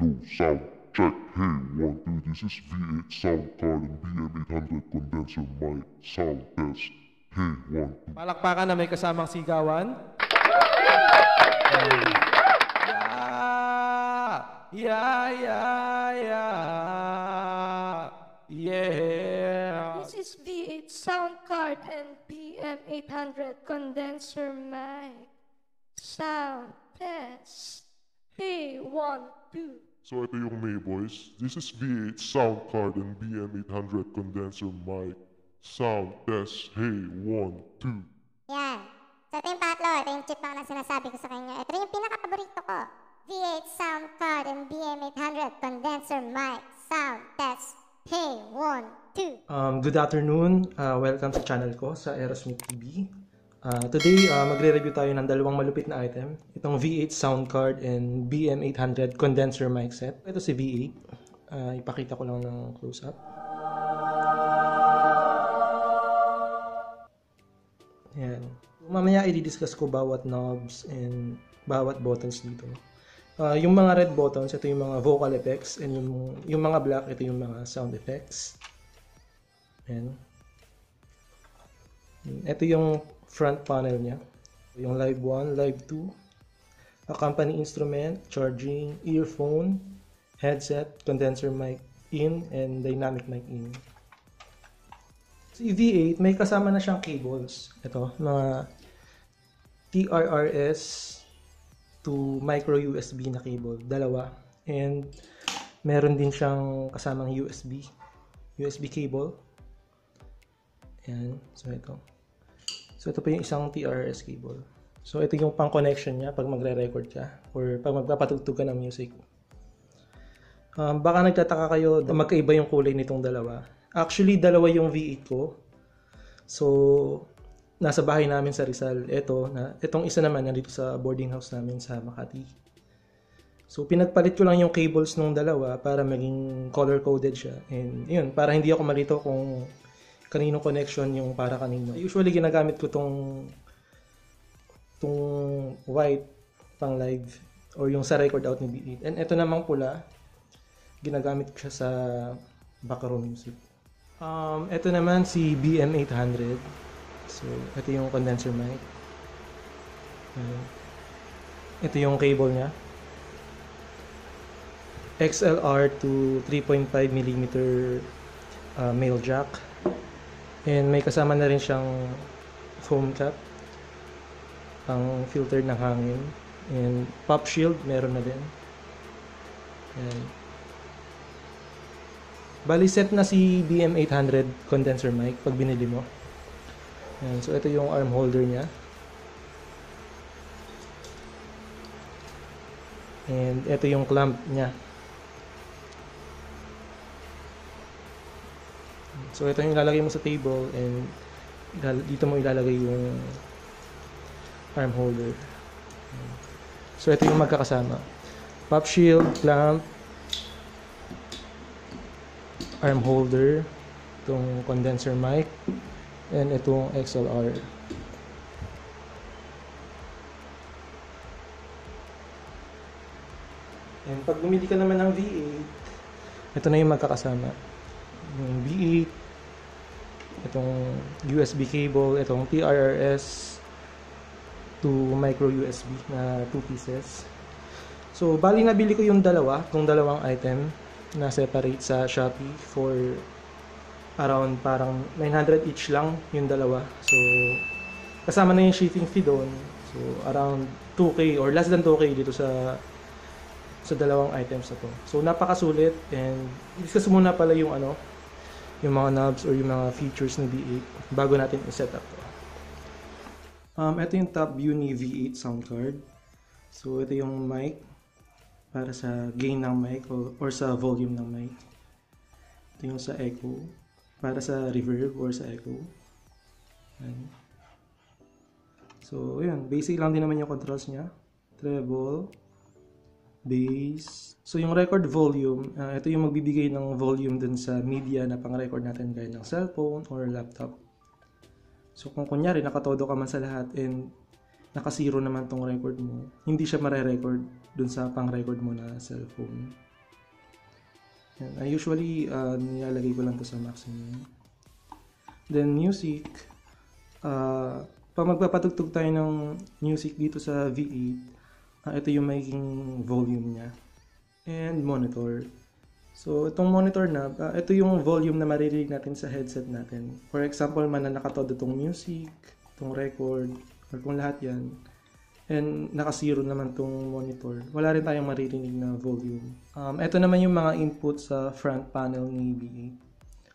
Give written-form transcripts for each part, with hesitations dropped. low sound check. Hey, 1, 2, this is V8 sound card and BM800 condenser mic sound test. Hey, 1, 2. Palakpakan na may kasamang sigawan. Yeah, yeah, yeah, yeah. This is V8 sound card and BM800 condenser mic sound test. Hey, 1, 2. So ito yung May Voice. This is V8 sound card and BM800 condenser mic sound test. Hey, 1, 2. Yan. So ito yung patlo. Ito yung chipmunk na sinasabi ko sa kanya. Ito yung pinaka-paborito ko. V8 sound card and BM800 condenser mic sound test. Hey, 1, 2. Good afternoon. Welcome sa channel ko sa Aerosmith TV. Today, magre-review tayo ng dalawang malupit na item. Itong V8 sound card and BM800 condenser mic set. Ito si V8. Ipakita ko lang ng close-up. Ayan. Mamaya i-discuss ko bawat knobs and bawat buttons dito. Yung mga red buttons, ito yung mga vocal effects. And yung mga black, ito yung mga sound effects. Ayan. Ito yung front panel niya. Yung live 1, live 2, accompany instrument, charging, earphone, headset, condenser mic in, and dynamic mic in. So V8, may kasama na siyang cables. Ito, mga TRRS to micro USB na cable. Dalawa. And meron din siyang kasamang USB cable. Ayan. So ito. So, ito pa yung isang TRS cable. So, ito yung pang-connection niya pag magre-record ka or pag magpapatugtog ka ng music. Baka nagtataka kayo na magkaiba yung kulay nitong dalawa. Actually, dalawa yung V8 ko. So, nasa bahay namin sa Rizal. Itong isa naman nandito sa boarding house namin sa Makati. So, pinagpalit ko lang yung cables nung dalawa para maging color-coded siya. And, yun, para hindi ako malito kung kaninong connection yung para kanino. Usually, ginagamit ko tong white pang live or yung sa record out ni B8. And ito namang pula, ginagamit ko siya sa background music. Ito naman si BM800. So, ito yung condenser mic. Ito yung cable niya. XLR to 3.5mm male jack. And may kasama na rin siyang foam cap, ang filter ng hangin. And pop shield, meron na din. Ayan. Bali set na si BM800 condenser mic pag binili mo. Ayan. So ito yung arm holder niya. And ito yung clamp niya. So, ito yung ilalagay mo sa table and dito mo ilalagay yung arm holder. So, ito yung magkakasama. Pop shield, clamp, arm holder, itong condenser mic, and itong XLR. And pag bumili ka naman ng V8, ito na yung magkakasama. Yung V8, itong USB cable, itong TRRS to micro USB na 2 pieces. So, bali nabili ko yung dalawa, itong dalawang item na separate sa Shopee for around parang 900 each lang yung dalawa. So, kasama na yung shipping fee doon. So, around 2K or less than 2K dito sa dalawang items na to. So, napakasulit and discuss muna pala yung yung mga knobs or yung mga features ng V8 bago natin i-setup to. Ito yung top view ni V8 sound card. So, ito yung mic para sa gain ng mic or sa volume ng mic. Ito yung sa echo para sa reverb or sa echo. Ayan. So, yun. Basic lang din naman yung controls niya. Treble, bass. So yung record volume, ito yung magbibigay ng volume dun sa media na pang-record natin gaya ng cellphone or laptop. So kung kunyari nakatodo ka man sa lahat and naka-0 naman tong record mo, hindi siya mare-record dun sa pang-record mo na cellphone. Yan. I usually nilalagay ko lang to sa maximum. Then music. Pag magpapatugtog tayo ng music dito sa V8, ito yung magiging volume niya. And monitor. So itong monitor na, ito yung volume na maririnig natin sa headset natin. For example, mananakatodo itong music, itong record, or kung lahat yan. And naka-zero naman itong monitor. Wala rin tayong maririnig na volume. Ito naman yung mga input sa front panel ni V8.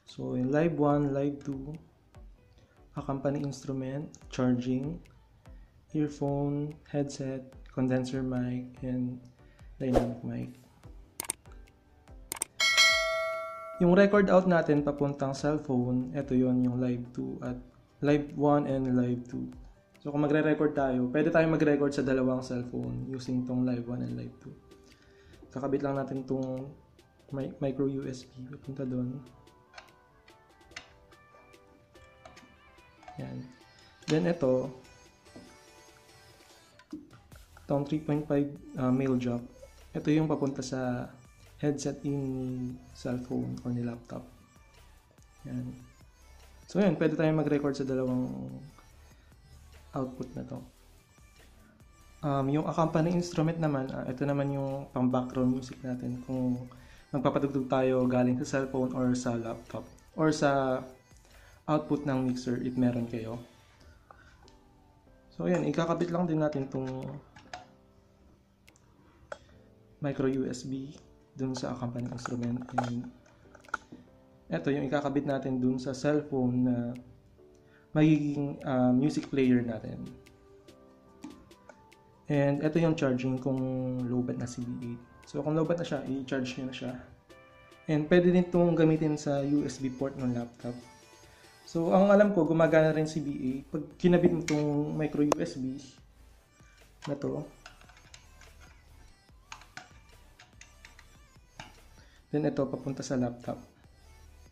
So in Live 1, Live 2, accompany instrument, charging, earphone, headset, condenser mic, and dynamic mic. Yung record out natin papuntang cellphone, ito yon yung Live 2 at Live 1 and Live 2. So kung magre-record tayo, pwede tayong mag-record sa dalawang cellphone using tong Live 1 and Live 2. Kakabit lang natin tong micro USB papunta doon. Yan. Then ito, itong 3.5 male jack, ito yung papunta sa headset in cellphone or ni laptop. Yan. So yan, pwede tayong mag-record sa dalawang output na to. Yung accompanying instrument naman, ito naman yung pang background music natin kung magpapatugtog tayo galing sa cellphone or sa laptop or sa output ng mixer if meron kayo. So ayan, ikakabit lang din natin itong micro USB dun sa accompanying instrument, and eto yung ikakabit natin dun sa cellphone na magiging music player natin. And eto yung charging kung lowbat na si V8. So kung lowbat na siya, i-charge nyo na siya. And pwede din itong gamitin sa USB port ng laptop. So, ang alam ko, gumagana rin si V8. Pag kinabit mo itong micro USB na to, then ito, papunta sa laptop.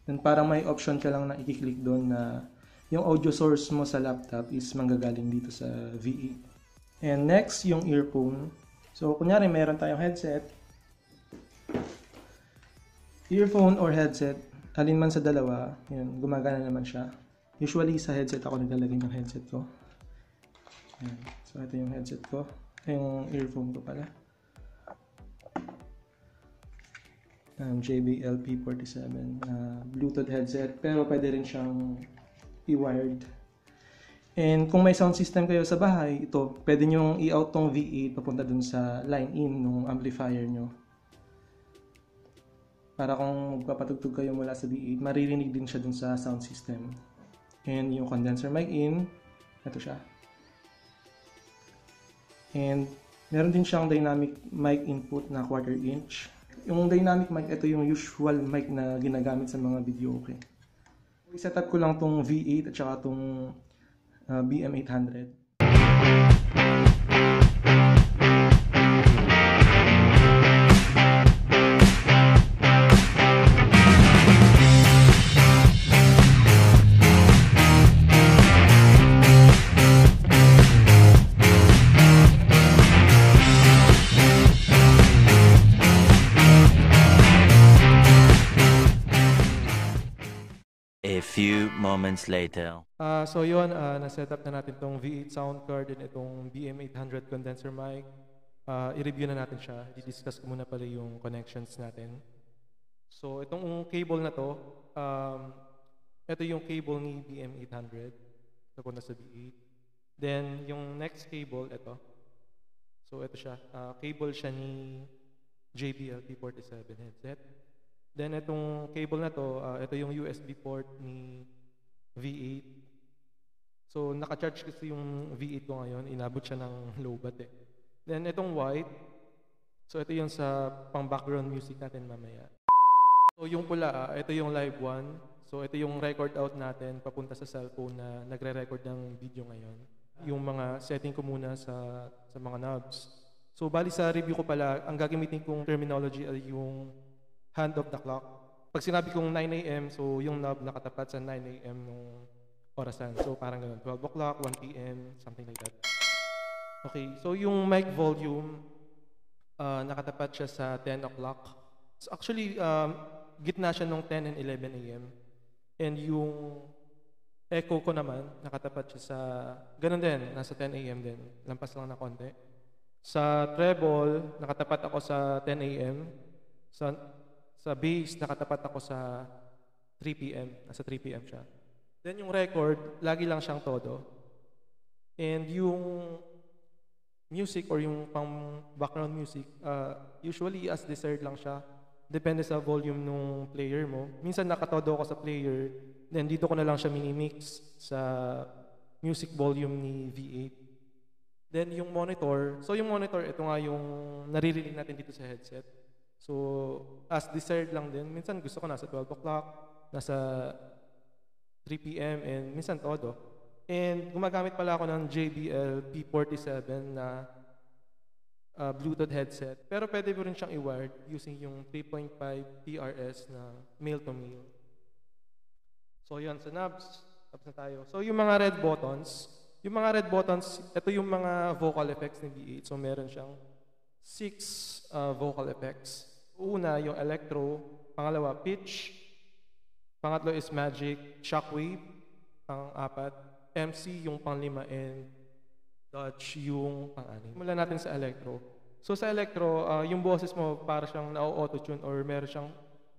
Then parang may option ka lang na i-click doon na yung audio source mo sa laptop is manggagaling dito sa V8. And next, yung earphone. So, kunyari, meron tayong headset, earphone or headset. Alin man sa dalawa, yun, gumagana naman siya. Usually sa headset ako naglalagay ng headset ko. Ayan. So ito yung headset ko. Yung earphone ko pala. JBL P47 Bluetooth headset. Pero pwede rin siyang i-wired. And kung may sound system kayo sa bahay, ito, pwede nyong i-out tong V8 papunta dun sa line-in ng amplifier nyo. Para kung magpapatugtog kayo mula sa V8, maririnig din siya dun sa sound system. And yung condenser mic in, ito siya. And meron din siyang dynamic mic input na 1/4 inch. Yung dynamic mic, ito yung usual mic na ginagamit sa mga video, okay? I-set up ko lang tong V8 at saka tong BM800. Few moments later. So yun, na-setup na natin itong V8 sound card and itong BM800 condenser mic. I-review na natin siya. I-discuss ko muna pala yung connections natin. So itong cable na to, ito yung cable ni BM800. So kung nasa V8. Then yung next cable, ito. So ito siya. Cable siya ni JBL P47 headset. Then itong cable na to, ito yung USB port ni V8. So naka-charge kasi yung V8 ko ngayon, inabot siya ng lowbat eh. Then itong white, so ito yung sa pang-background music natin mamaya. So yung pula, ito yung Live 1. So ito yung record out natin papunta sa cellphone na nagre-record ng video ngayon. Yung mga setting ko muna sa mga knobs. So bali sa review ko pala, ang gagamitin kong terminology ay yung hand of the clock. Pag sinabi kong 9 AM, so yung knob nakatapat sa 9 AM nung orasan. So parang ganun, 12 o'clock, 1 PM, something like that. Okay, so yung mic volume, nakatapat siya sa 10 o'clock. So actually, gitna siya nung 10 and 11 a.m. And yung echo ko naman, nakatapat siya sa, ganun din, nasa 10 a.m. din. Lampas lang na konti. Sa treble, nakatapat ako sa 10 a.m. Sa bass, nakatapat ako sa 3 p.m. Nasa 3 p.m. siya. Then yung record, lagi lang siyang todo. And yung music or yung pang background music, usually as desired lang siya. Depende sa volume nung player mo. Minsan nakatodo ako sa player, then dito ko na lang siya minimix sa music volume ni V8. Then yung monitor, so yung monitor, ito nga yung naririnig natin dito sa headset. So as desired lang din, minsan gusto ko nasa 12 o'clock, nasa 3 p.m. and minsan todo. And gumagamit pala ako ng JBL P47 na Bluetooth headset. Pero pwede mo rin siyang i-wired using yung 3.5 PRS na male-to-male. So yun, sa knobs, tapos na tayo. So yung mga red buttons, ito yung mga vocal effects ni V8. So meron siyang 6 vocal effects. Una, yung electro. Pangalawa, pitch. Pangatlo is magic, shockwave. Pang-apat, MC, yung pang-lima, and Dutch, yung pang-anim. Mula natin sa electro. So sa electro, yung boses mo para siyang na-auto-tune or meron siyang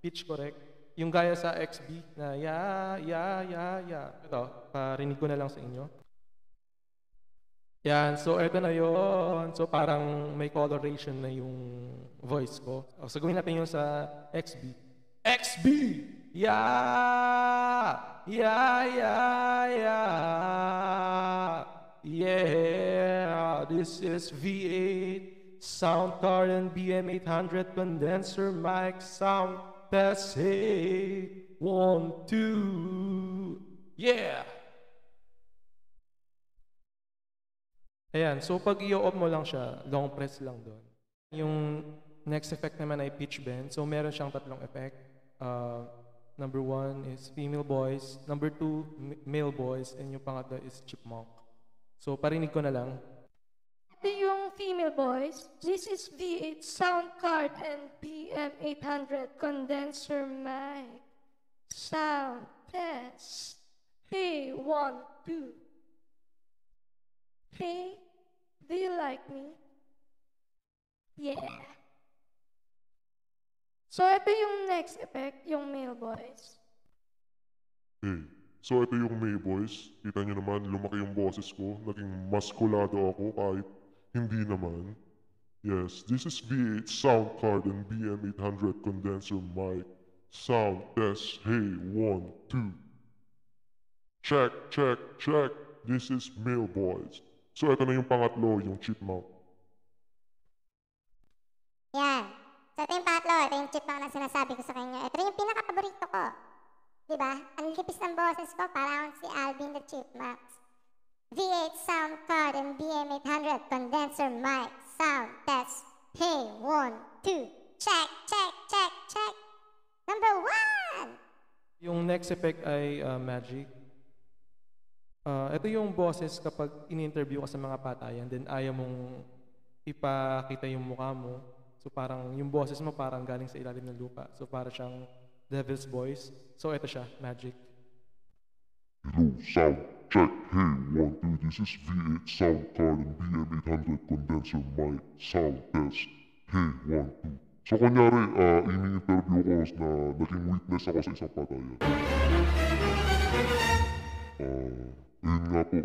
pitch correct. Yung gaya sa XB na ya, ya, ya, ya. Ito, parinig ko na lang sa inyo. Yan, so ito na yun. So parang may coloration na yung voice ko. So gawin natin yun sa XB. XB! Ya! Ya, ya, ya! Yeah, this is V8 sound card and BM800 condenser mic sound test 8, 1, 2, yeah. Ayan, so pag i-off mo lang siya, long press lang doon. Yung next effect naman ay pitch bend, so meron siyang tatlong effect. Number 1 is female voice, number 2 male voice, and yung pangatlo is chipmunk. So, parinig ko na lang. Ito yung female voice. This is V8 sound card and BM800 condenser mic. Sound test. Hey, 1, 2. Hey, do you like me? Yeah. So, ito yung next effect, yung male voice. Hey. So, ito yung may voice. Kita nyo naman, lumaki yung boses ko. Naging maskulado ako kahit hindi naman. Yes, this is V8 sound card and BM800 condenser mic. Sound test, hey, 1, 2. Check, check, check. This is male voice. So, ito na yung pangatlo, yung chipmunk. Yan. So, ito yung pangatlo. Ito yung chipmunk na sinasabi ko sa kanya. Ito yung pinaka-paborito ko. Diba? Ang lipis ng boses ko, parang si Alvin the Chipmunk. V8 sound card and BM800 condenser mic. Sound test. Hey, 1, 2. Check, check, check, check. Number 1! Yung next effect ay magic. Ito yung boses kapag in-interview ka sa mga patayan, then ayaw mong ipakita yung mukha mo. So parang yung boses mo parang galing sa ilalim ng lupa. So para siyang Devil's voice. So ito siya, magic. Hello, sound check. Hey, 1, 2, this is V8 sound card and BM800 condenser mic sound test. Hey, 1, 2. So kunyari, ini-interview ko na naging witness ako sa isang patayan. Ayun nga po,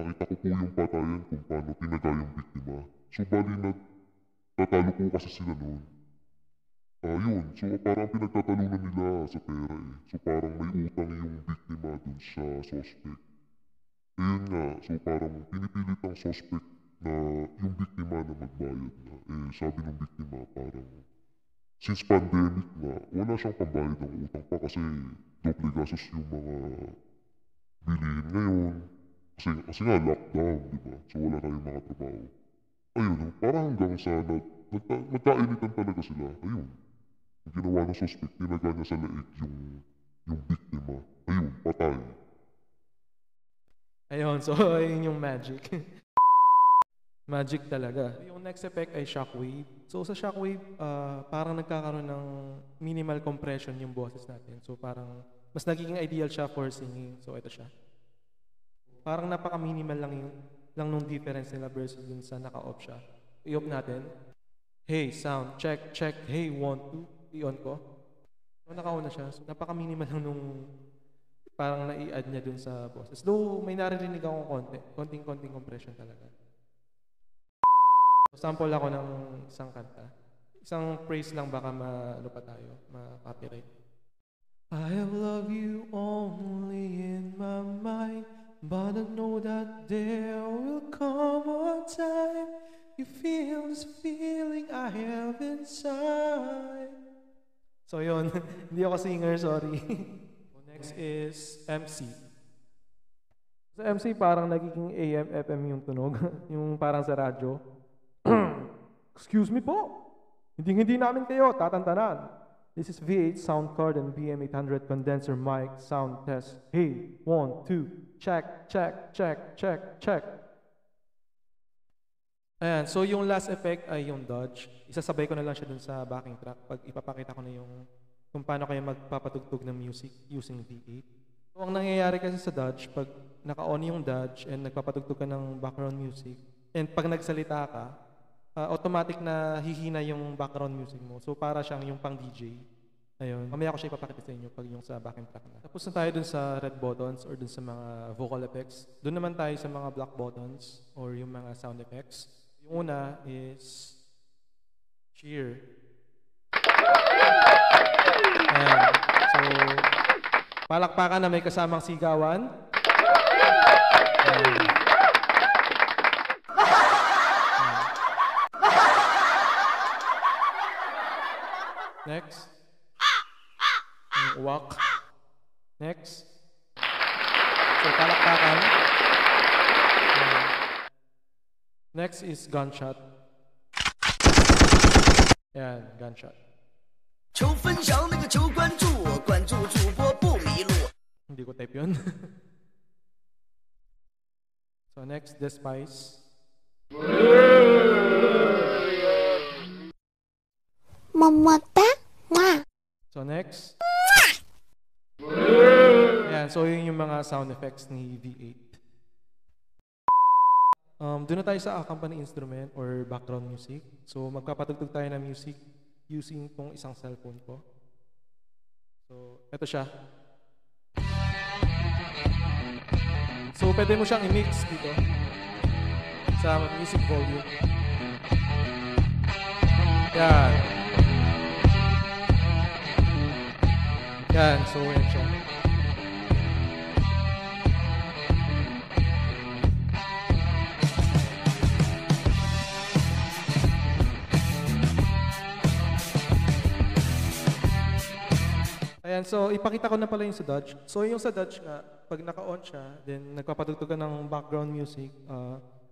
nakita ko po yung patayan kung paano pinagaya yung biktima. So bali, natalo po kasi sila noon. Ayun, so parang pinagtatalunan nila sa pera eh. So parang may utang yung biktima dun sa suspect. Ayun nga, so parang pinipilit ang suspect na yung biktima na magbayad na. Eh sabi ng biktima parang since pandemic na, wala siyang pambayad ng utang pa kasi doble gastos yung mga bilihin ngayon. Kasi nga lockdown, diba? So wala tayong mga trabaho. Ayun, parang hanggang sa nagkainitan talaga sila. Ayun. Ang ginawa ng suspect, tinaga niya sa laik yung biktima. Ayun, patay. Ayun, so ayun yung magic. Magic talaga. Yung next effect ay shockwave. So sa shockwave, parang nagkakaroon ng minimal compression yung boses natin. So parang mas nagiging ideal siya for singing. So ito siya. Parang napaka-minimal lang nung difference nila versus dun sa naka-off siya. I-off natin. Hey, sound. Check, check. Hey, 1, 2. I-on ko. So naka-on na siya. So napaka-minimal lang nung parang nai-add niya dun sa boses. Though may naririnig akong konti. Konting-konting compression talaga. Sample ako ng isang kanta. Isang phrase lang baka ma-ano pa tayo, ma-copyright. I'll love you only in my mind, but I know that there will come a time you feel this feeling I have inside. So yun, hindi ako singer, sorry. Next is MC. Sa MC parang nagiging AM, FM yung tunog, yung parang sa radyo. Excuse me po. Hindi namin kayo tatantanan. This is V8 sound card and BM800 condenser mic sound test. Hey, 1, 2, check, check, check, check, check. Ayan, so yung last effect ay yung dodge. Isasabay ko na lang siya dun sa backing track pag ipapakita ko na yung kung paano kayo magpapatugtog ng music using V8. So ang nangyayari kasi sa dodge, pag naka-on yung dodge and nagpapatugtog ka ng background music and pag nagsalita ka, automatic na hihina yung background music mo. So para siyang yung pang DJ. Ayun. Mamaya ko siya ipapakita sa inyo pag yung sa backing track na. Tapos na tayo dun sa red buttons or dun sa mga vocal effects. Dun naman tayo sa mga black buttons or yung mga sound effects. Yung una is cheer. Ayan. So palakpakan na may kasamang sigawan. Ayan. Next. Uwak. Next. So, palakpakan. Next is gunshot. Ayan, gunshot. Hindi ko type yun. So, next, despise. Mamata. So next. Ayan, so yun yung mga sound effects ni V8. Doon na tayo sa accompanying instrument or background music. So magpapatugtog tayo ng music using tong isang cellphone ko. So eto siya. So pwede mo siyang i-mix dito sa music volume. Ayan. Yan, so yan siya. Ayan, so ipakita ko na pala yung sa Dodge. So yung sa Dodge nga, pag naka-on siya, then nagpapatugtog ng background music,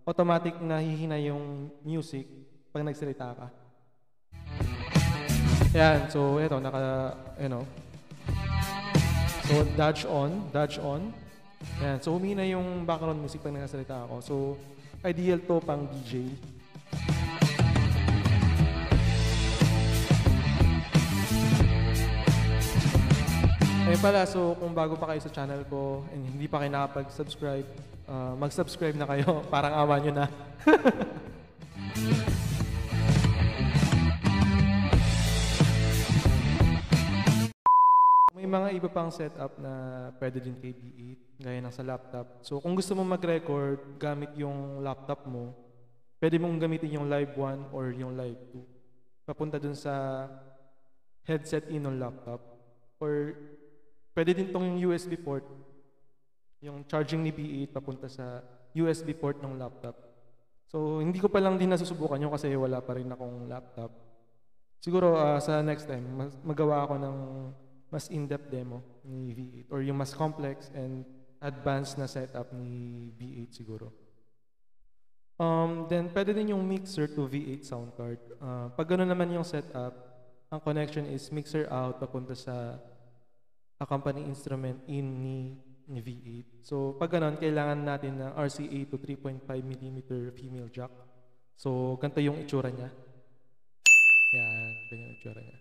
automatic na hihina yung music pag nagsalita ka. Yan, so ito, So, dodge on, dodge on. Ayan. So, humina yung background music pag nagsalita ako. So, ideal to pang DJ. Ayun pala, so kung bago pa kayo sa channel ko and hindi pa kayo nakapag-subscribe, mag-subscribe na kayo. Parang awa nyo na. May mga iba pang setup na pwede din kay V8, gaya ng sa laptop. So kung gusto mong mag-record gamit yung laptop mo, pwede mong gamitin yung Live 1 or yung Live 2. Papunta dun sa headset in on laptop. Or pwede din tong yung USB port, yung charging ni V8 papunta sa USB port ng laptop. So hindi ko pa lang din nasusubukan yun kasi wala pa rin akong laptop. Siguro sa next time, magawa ako ng mas in-depth demo ni V8 or yung mas complex and advanced na setup ni V8 siguro. Then, pwede din yung mixer to V8 sound card. Pag gano'n naman yung setup, ang connection is mixer out papunta sa accompanying instrument in ni V8. So, pag gano'n, kailangan natin ng RCA to 3.5mm female jack. So, ganito yung itsura niya. Yan, ganyan yung itsura niya.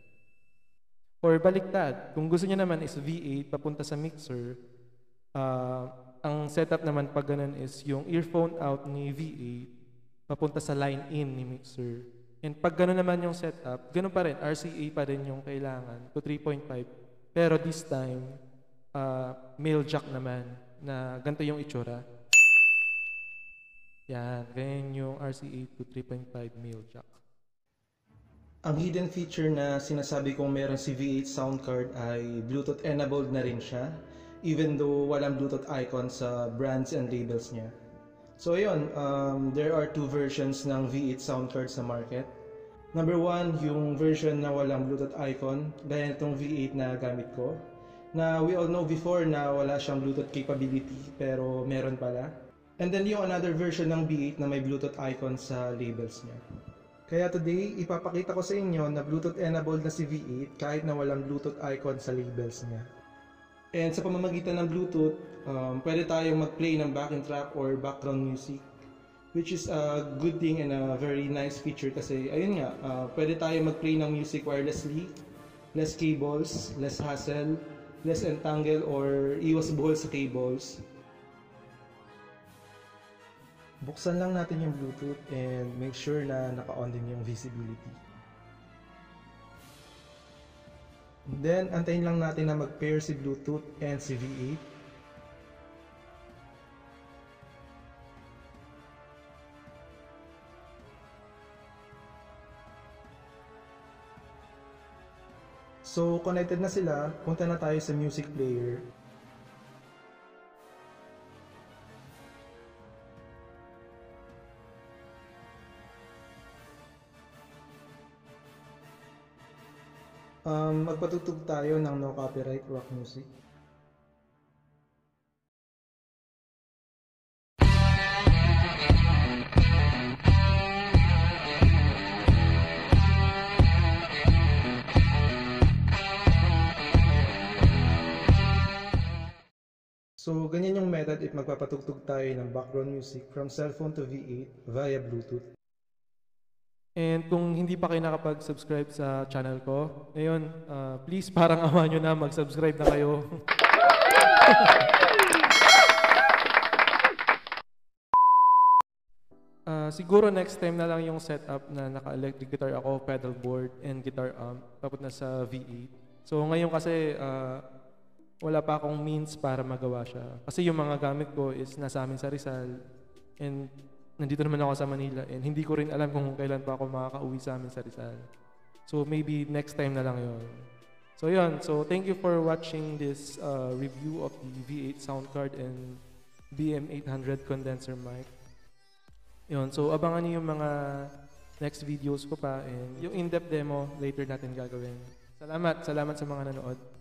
Or baliktad, kung gusto niya naman is V8 papunta sa mixer, ang setup naman pag ganun is yung earphone out ni V8 papunta sa line in ni mixer. And pag ganun naman yung setup, ganun pa rin, RCA pa rin yung kailangan to 3.5. Pero this time, male jack naman na ganito yung itsura. Yan, ganyan yung RCA to 3.5 male jack. Ang hidden feature na sinasabi kong meron si V8 sound card ay Bluetooth enabled na rin siya, even though walang Bluetooth icon sa brands and labels niya. So yun, there are two versions ng V8 sound card sa market. Number one, yung version na walang Bluetooth icon, gaya itong V8 na gamit ko, na we all know before na wala siyang Bluetooth capability, pero meron pala. And then yung another version ng V8 na may Bluetooth icon sa labels niya. Kaya today, ipapakita ko sa inyo na Bluetooth-enabled na si V8 kahit na walang Bluetooth icon sa labels niya. And sa pamamagitan ng Bluetooth, pwede tayong mag-play ng backing track or background music, which is a good thing and a very nice feature kasi, ayun nga, pwede tayong mag-play ng music wirelessly, less cables, less hassle, less entangle or iwas buhol sa cables. Buksan lang natin yung Bluetooth and make sure na naka-on din yung visibility. Then, antayin lang natin na mag-pair si Bluetooth and si V8. So, connected na sila. Punta na tayo sa music player. Magpatugtog tayo ng no copyright rock music. So, ganyan yung method if magpapatugtog tayo ng background music from cellphone to V8 via Bluetooth. And kung hindi pa kayo nakapag-subscribe sa channel ko, ngayon, please parang awa nyo na, mag-subscribe na kayo. Siguro next time na lang yung setup na naka-electric guitar ako, pedal board, and guitar amp, tapos na sa V8. So ngayon kasi, wala pa akong means para magawa siya. Kasi yung mga gamit ko is nasa amin sa Rizal, and nandito naman ako sa Manila and hindi ko rin alam kung kailan pa ako makaka-uwi sa amin sa Rizal. So maybe next time na lang yun. So yun, so thank you for watching this review of the V8 sound card and BM800 condenser mic. Yun, so abangan niyo yung mga next videos ko pa and yung in-depth demo later natin gagawin. Salamat sa mga nanood.